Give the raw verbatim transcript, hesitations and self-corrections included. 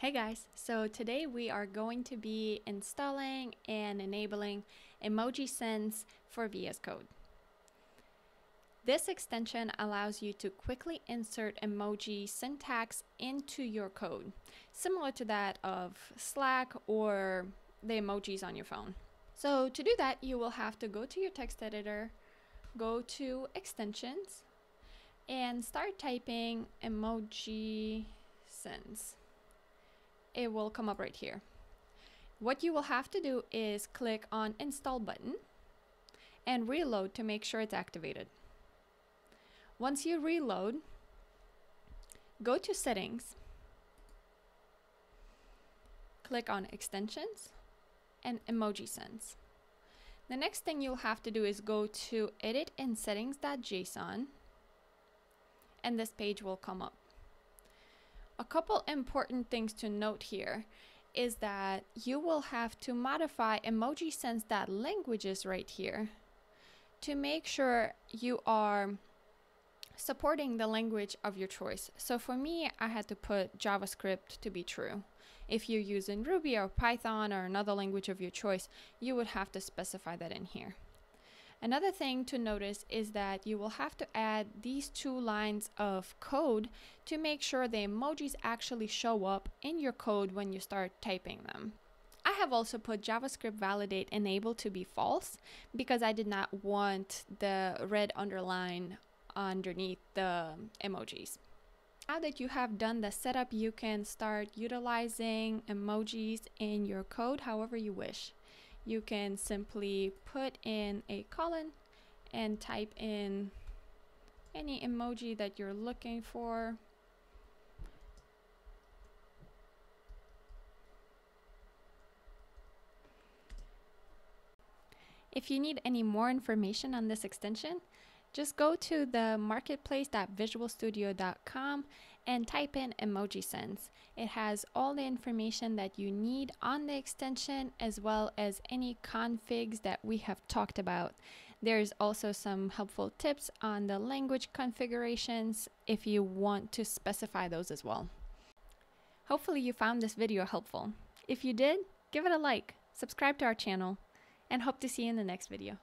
Hey guys, so today we are going to be installing and enabling EmojiSense for V S Code. This extension allows you to quickly insert emoji syntax into your code, similar to that of Slack or the emojis on your phone. So to do that, you will have to go to your text editor, go to extensions, and start typing EmojiSense. It will come up right here. What you will have to do is click on install button and reload to make sure it's activated. Once you reload, go to settings, click on extensions and EmojiSense. The next thing you'll have to do is go to edit and settings dot J S O N, and this page will come up. A couple important things to note here is that you will have to modify EmojiSense.languages right here to make sure you are supporting the language of your choice. So for me, I had to put JavaScript to be true. If you're using Ruby or Python or another language of your choice, you would have to specify that in here. Another thing to notice is that you will have to add these two lines of code to make sure the emojis actually show up in your code when you start typing them. I have also put JavaScript validate enable to be false because I did not want the red underline underneath the emojis. Now that you have done the setup, you can start utilizing emojis in your code however you wish. You can simply put in a colon and type in any emoji that you're looking for. If you need any more information on this extension, just go to the marketplace dot visual studio dot com and type in EmojiSense. It has all the information that you need on the extension, as well as any configs that we have talked about. There's also some helpful tips on the language configurations if you want to specify those as well. Hopefully you found this video helpful. If you did, give it a like, subscribe to our channel, and hope to see you in the next video.